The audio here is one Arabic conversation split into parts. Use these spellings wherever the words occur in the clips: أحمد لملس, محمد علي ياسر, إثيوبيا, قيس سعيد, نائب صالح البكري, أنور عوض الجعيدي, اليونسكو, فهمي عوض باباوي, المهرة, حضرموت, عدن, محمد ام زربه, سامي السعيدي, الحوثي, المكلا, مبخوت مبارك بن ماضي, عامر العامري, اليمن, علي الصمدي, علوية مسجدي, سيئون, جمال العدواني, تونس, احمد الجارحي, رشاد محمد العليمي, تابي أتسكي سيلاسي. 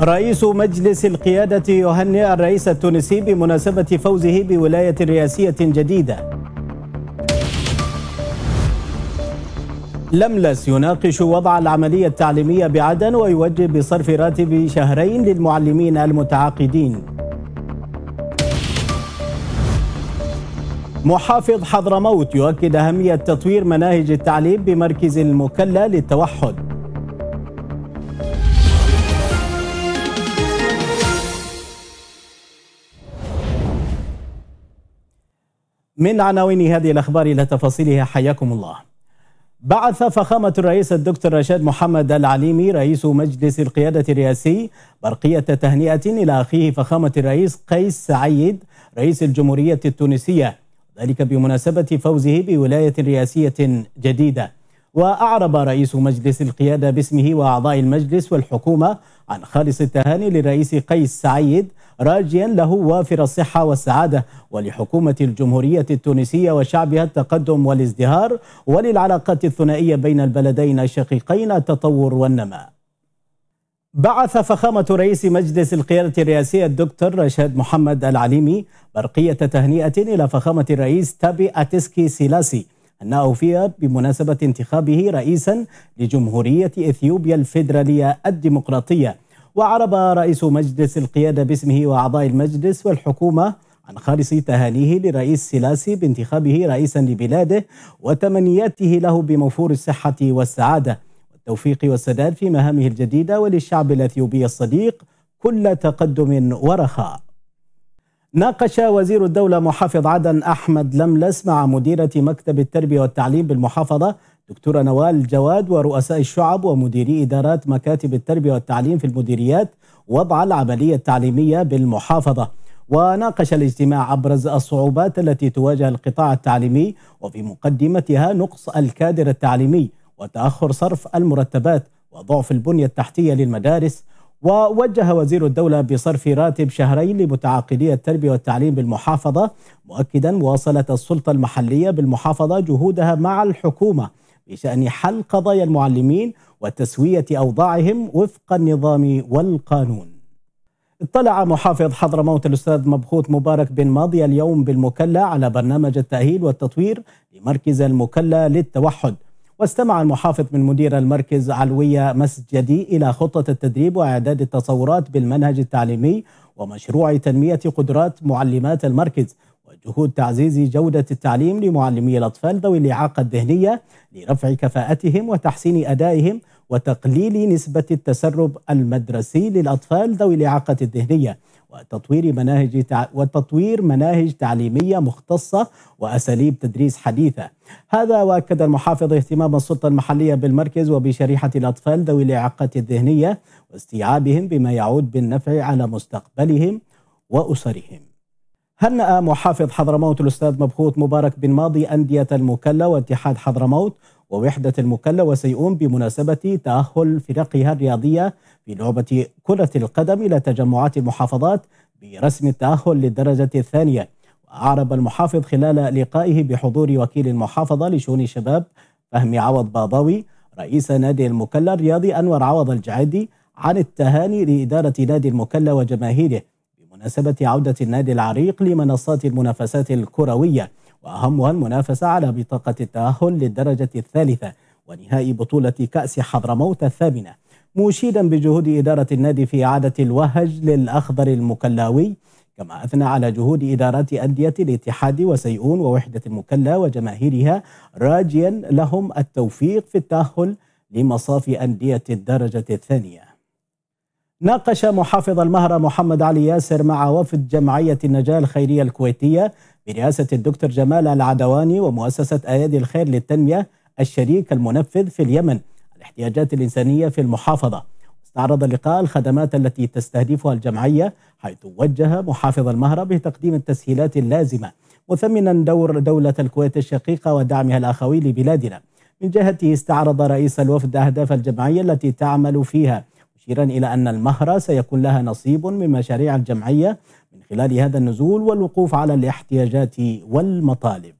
رئيس مجلس القيادة يهنئ الرئيس التونسي بمناسبة فوزه بولاية رئاسية جديدة. لملس يناقش وضع العملية التعليمية بعدن ويوجه بصرف راتب شهرين للمعلمين المتعاقدين. محافظ حضرموت يؤكد أهمية تطوير مناهج التعليم بمركز المكلا للتوحد. من عناوين هذه الأخبار إلى تفاصيلها حياكم الله. بعث فخامة الرئيس الدكتور رشاد محمد العليمي رئيس مجلس القيادة الرئاسي برقية تهنئة إلى أخيه فخامة الرئيس قيس سعيد رئيس الجمهورية التونسية، ذلك بمناسبة فوزه بولاية رئاسية جديدة. وأعرب رئيس مجلس القيادة باسمه وأعضاء المجلس والحكومة عن خالص التهاني للرئيس قيس سعيد، راجيا له وافر الصحة والسعادة، ولحكومة الجمهورية التونسية وشعبها التقدم والازدهار، وللعلاقات الثنائية بين البلدين الشقيقين التطور والنماء. بعث فخامة رئيس مجلس القيادة الرئاسي الدكتور رشاد محمد العليمي برقية تهنئة إلى فخامة الرئيس تابي أتسكي سيلاسي أنه فيها بمناسبة انتخابه رئيسا لجمهورية إثيوبيا الفيدرالية الديمقراطية. وعرب رئيس مجلس القيادة باسمه وأعضاء المجلس والحكومة عن خالص تهانيه لرئيس سيلاسي بانتخابه رئيسا لبلاده، وتمنياته له بموفور الصحة والسعادة والتوفيق والسداد في مهامه الجديدة، وللشعب الإثيوبي الصديق كل تقدم ورخاء. ناقش وزير الدولة محافظ عدن أحمد لملس مع مديرة مكتب التربية والتعليم بالمحافظة دكتورة نوال جواد ورؤساء الشعب ومديري إدارات مكاتب التربية والتعليم في المديريات وضع العملية التعليمية بالمحافظة. وناقش الاجتماع أبرز الصعوبات التي تواجه القطاع التعليمي، وفي مقدمتها نقص الكادر التعليمي وتأخر صرف المرتبات وضعف البنية التحتية للمدارس. ووجه وزير الدولة بصرف راتب شهرين لمتعاقدي التربية والتعليم بالمحافظة، مؤكدا واصلت السلطة المحلية بالمحافظة جهودها مع الحكومة بشأن حل قضايا المعلمين وتسوية أوضاعهم وفق النظام والقانون. اطلع محافظ حضرموت الأستاذ مبخوت مبارك بن ماضي اليوم بالمكلا على برنامج التأهيل والتطوير لمركز المكلا للتوحد. واستمع المحافظ من مدير المركز علوية مسجدي إلى خطة التدريب وإعداد التصورات بالمنهج التعليمي ومشروع تنمية قدرات معلمات المركز وجهود تعزيز جودة التعليم لمعلمي الأطفال ذوي الإعاقة الذهنية لرفع كفاءتهم وتحسين أدائهم وتقليل نسبة التسرب المدرسي للأطفال ذوي الإعاقة الذهنية، وتطوير مناهج تعليمية مختصة وأساليب تدريس حديثة. هذا وأكد المحافظ اهتمام السلطة المحلية بالمركز وبشريحة الأطفال ذوي الإعاقة الذهنية واستيعابهم بما يعود بالنفع على مستقبلهم وأسرهم. هنأ محافظ حضرموت الأستاذ مبخوت مبارك بن ماضي أندية المكلا واتحاد حضرموت ووحدة المكلا وسيئون بمناسبة تأهل فرقها الرياضية في لعبة كرة القدم إلى تجمعات المحافظات برسم التأهل للدرجة الثانية. وأعرب المحافظ خلال لقائه بحضور وكيل المحافظة لشؤون الشباب فهمي عوض باباوي رئيس نادي المكلا الرياضي أنور عوض الجعيدي عن التهاني لإدارة نادي المكلا وجماهيره بمناسبة عودة النادي العريق لمنصات المنافسات الكروية، وأهمها المنافسة على بطاقة التأهل للدرجة الثالثة ونهائي بطولة كأس حضرموت الثامنة، مشيدا بجهود إدارة النادي في إعادة الوهج للأخضر المكلاوي. كما أثنى على جهود إدارات أندية الاتحاد وسيئون ووحدة المكلا وجماهيرها، راجيا لهم التوفيق في التأهل لمصاف أندية الدرجة الثانية. ناقش محافظ المهرة محمد علي ياسر مع وفد جمعية النجاة الخيرية الكويتية برئاسة الدكتور جمال العدواني ومؤسسة أيادي الخير للتنمية الشريك المنفذ في اليمن الاحتياجات الإنسانية في المحافظة. استعرض اللقاء الخدمات التي تستهدفها الجمعية، حيث وجه محافظ المهرة بتقديم التسهيلات اللازمة مثمنا دور دولة الكويت الشقيقة ودعمها الأخوي لبلادنا. من جهته استعرض رئيس الوفد أهداف الجمعية التي تعمل فيها، مشيرا إلى أن المهرة سيكون لها نصيب من مشاريع الجمعية من خلال هذا النزول والوقوف على الاحتياجات والمطالب.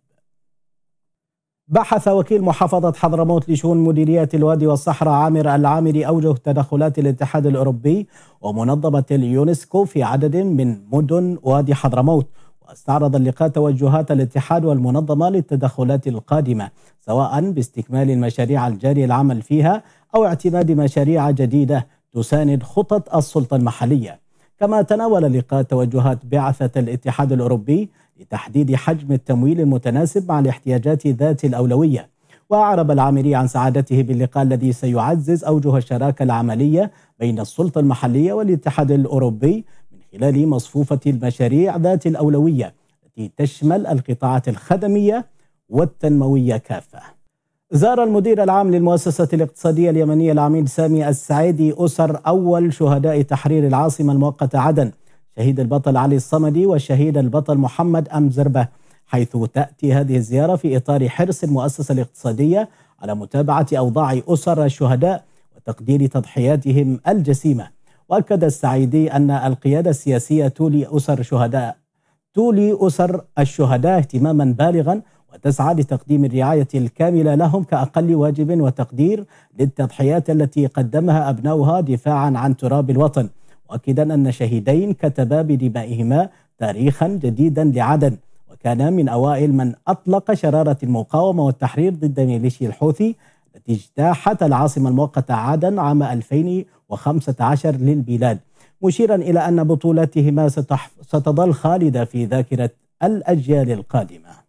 بحث وكيل محافظة حضرموت لشؤون مديريات الوادي والصحراء عامر العامري أوجه تدخلات الاتحاد الأوروبي ومنظمة اليونسكو في عدد من مدن وادي حضرموت، واستعرض اللقاء توجهات الاتحاد والمنظمة للتدخلات القادمة، سواء باستكمال المشاريع الجاري العمل فيها أو اعتماد مشاريع جديدة تساند خطط السلطة المحلية. كما تناول اللقاء توجهات بعثة الاتحاد الأوروبي لتحديد حجم التمويل المتناسب مع الاحتياجات ذات الأولوية. وأعرب العامري عن سعادته باللقاء الذي سيعزز أوجه الشراكة العملية بين السلطة المحلية والاتحاد الأوروبي من خلال مصفوفة المشاريع ذات الأولوية التي تشمل القطاعات الخدمية والتنموية كافة. زار المدير العام للمؤسسة الاقتصادية اليمنية العميد سامي السعيدي أسر أول شهداء تحرير العاصمة المؤقتة عدن، شهيد البطل علي الصمدي والشهيد البطل محمد ام زربه، حيث تأتي هذه الزيارة في إطار حرص المؤسسة الاقتصادية على متابعة أوضاع أسر الشهداء وتقدير تضحياتهم الجسيمة. وأكد السعيدي أن القيادة السياسية تولي أسر الشهداء اهتماما بالغا وتسعى لتقديم الرعاية الكاملة لهم كأقل واجب وتقدير للتضحيات التي قدمها أبناؤها دفاعا عن تراب الوطن، مؤكدا أن شهيدين كتبا بدمائهما تاريخا جديدا لعدن، وكانا من أوائل من أطلق شرارة المقاومة والتحرير ضد ميليشيا الحوثي التي اجتاحت العاصمة المؤقتة عدن عام 2015 للبلاد، مشيرا إلى أن بطولتهما ستظل خالدة في ذاكرة الأجيال القادمة.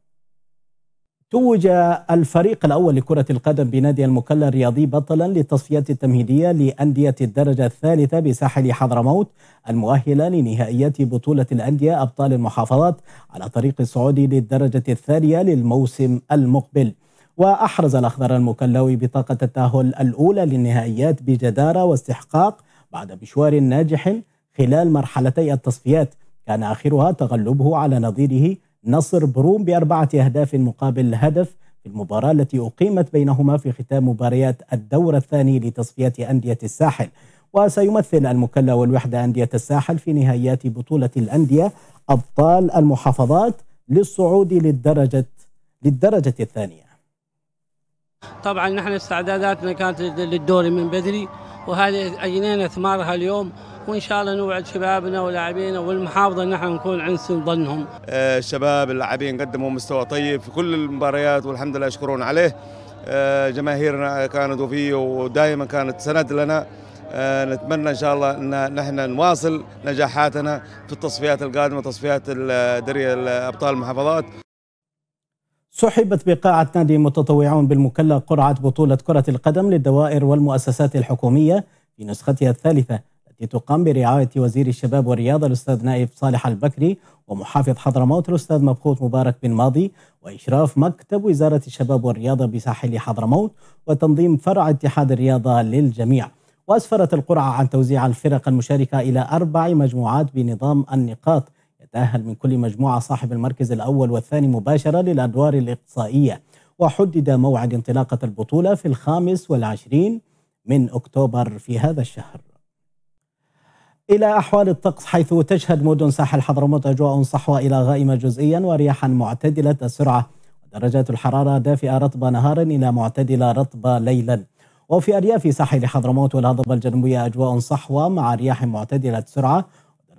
توج الفريق الأول لكرة القدم بنادي المكلا الرياضي بطلا للتصفيات التمهيدية لأندية الدرجة الثالثة بساحل حضرموت، المؤهلة لنهائيات بطولة الأندية أبطال المحافظات على طريق الصعود للدرجة الثانية للموسم المقبل. وأحرز الأخضر المكلاوي بطاقة التأهل الأولى للنهائيات بجدارة واستحقاق بعد مشوار ناجح خلال مرحلتي التصفيات كان آخرها تغلبه على نظيره نصر بروم ب4 أهداف مقابل هدف في المباراة التي أقيمت بينهما في ختام مباريات الدور الثاني لتصفيات أندية الساحل. وسيمثل المكلا والوحدة أندية الساحل في نهائيات بطولة الأندية أبطال المحافظات للصعود للدرجة الثانية. طبعا نحن استعداداتنا كانت للدوري من بدري، وهذه أجنينا أثمارها اليوم، وإن شاء الله نوعد شبابنا ولاعبينا والمحافظة إن احنا نكون عند سن ظنهم. الشباب اللاعبين قدموا مستوى طيب في كل المباريات والحمد لله يشكرون عليه. جماهيرنا كانت وفيه ودائما كانت سند لنا. نتمنى إن شاء الله أن نحن نواصل نجاحاتنا في التصفيات القادمة، تصفيات الدوري أبطال المحافظات. سحبت بقاعة نادي المتطوعون بالمكلا قرعة بطولة كرة القدم للدوائر والمؤسسات الحكومية في نسختها الثالثة التي تقام برعاية وزير الشباب والرياضة الأستاذ نائب صالح البكري ومحافظ حضرموت الأستاذ مبخوت مبارك بن ماضي، وإشراف مكتب وزارة الشباب والرياضة بساحل حضرموت وتنظيم فرع اتحاد الرياضة للجميع. وأسفرت القرعة عن توزيع الفرق المشاركة إلى 4 مجموعات بنظام النقاط، تأهل من كل مجموعة صاحب المركز الأول والثاني مباشرة للأدوار الإقصائية. وحدد موعد انطلاقة البطولة في 25 أكتوبر في هذا الشهر. إلى أحوال الطقس، حيث تشهد مدن ساحل حضرموت أجواء صحوة إلى غائمة جزئيا ورياحا معتدلة السرعة، ودرجات الحرارة دافئة رطبة نهارا إلى معتدلة رطبة ليلا. وفي أرياف ساحل حضرموت والهضبة الجنوبية أجواء صحوة مع رياح معتدلة السرعة،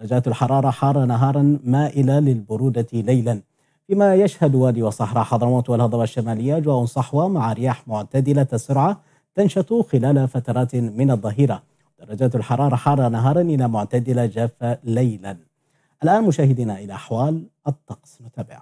درجات الحرارة حارة نهارا مائلة للبرودة ليلا. فيما يشهد وادي وصحراء حضرموت والهضبة الشمالية أجواء صحوة مع رياح معتدلة السرعة تنشط خلال فترات من الظهيرة، درجات الحرارة حارة نهارا إلى معتدلة جافة ليلا. الآن مشاهدينا إلى أحوال الطقس نتابع.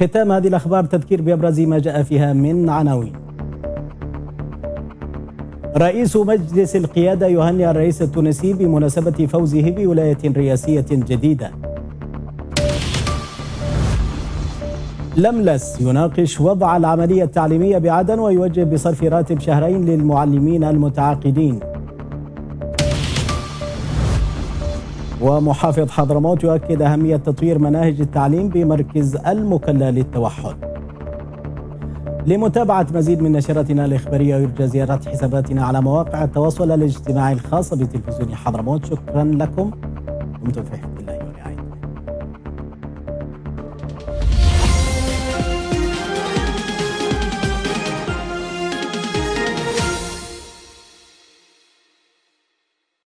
ختام هذه الأخبار تذكير بأبرز ما جاء فيها من عناوين. رئيس مجلس القيادة يهنئ الرئيس التونسي بمناسبة فوزه بولاية رئاسية جديدة. لملس يناقش وضع العملية التعليمية بعدن ويوجه بصرف راتب شهرين للمعلمين المتعاقدين. ومحافظ حضرموت يؤكد أهمية تطوير مناهج التعليم بمركز المكلا للتوحد. لمتابعة مزيد من نشراتنا الإخبارية يرجى زيارة حساباتنا على مواقع التواصل الاجتماعي الخاصة بتلفزيون حضرموت. شكرا لكم، دمتم في حفظ الله.